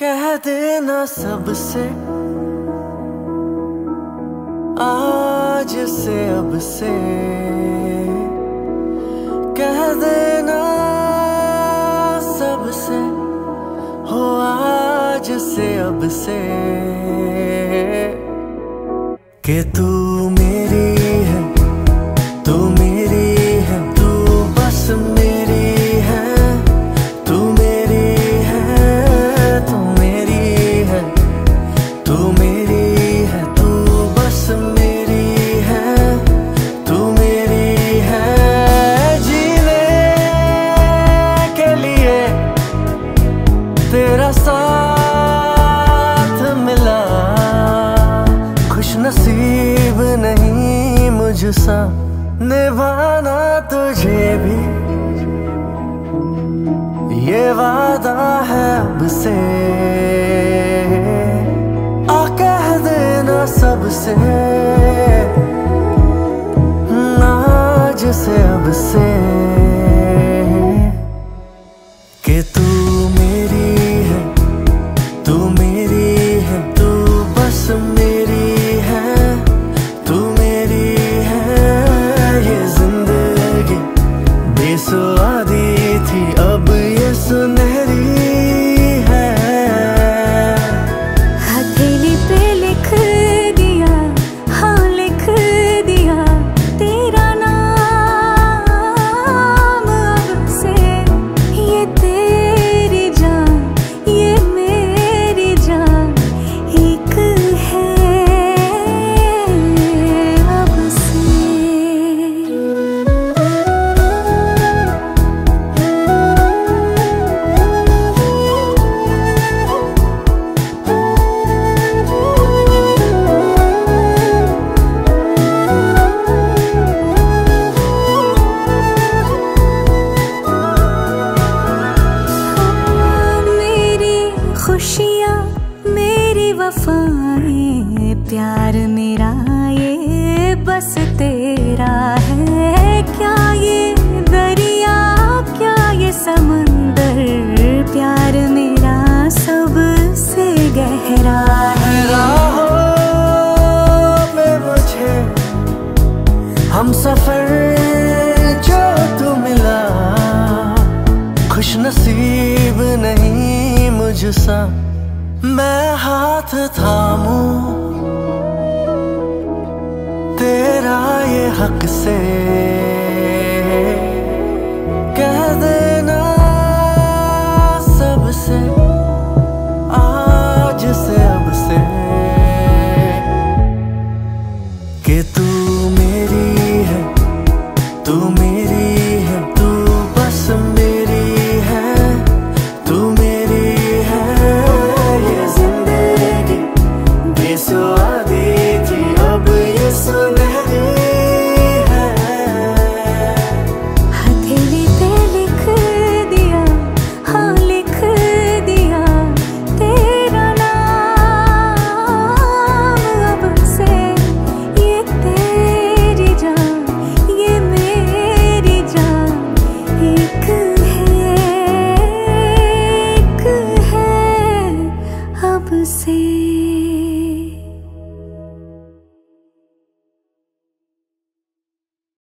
कह देना सबसे आज से अब से, कह देना सबसे हो आज से अब से कि तू मेरी है, तू मेरी है, तू बस मेरी है, तू मेरी है, तू मेरी है, तू मेरी है, तू बस मेरी है, तू मेरी है। जीने के लिए तेरा साथ मिला, खुशनसीब नहीं मुझसा, निभाना तुझे भी ये वादा है अब से। आ कह देना सबसे आज से अब से कि तू मेरी है, तू मेरी है, तू बस मेरी है, तू मेरी है। ये जिंदगी बेसुआदी थी, अब ये सुनहरी है। हथेली पे लिख दिया, हाँ लिख दिया तेरा नाम अब से। ये तेरी जान, ये मेरी जान एक है अब से। खुशियाँ मेरी वफाएं, प्यार मेरा ये बस तेरा है। क्या ये दरिया, क्या ये समंदर, प्यार मेरा सबसे गहरा है। राहों में मुझे हम सफर जो तू मिला, खुशनसीब नहीं मुझसा, मैं हाथ थामूं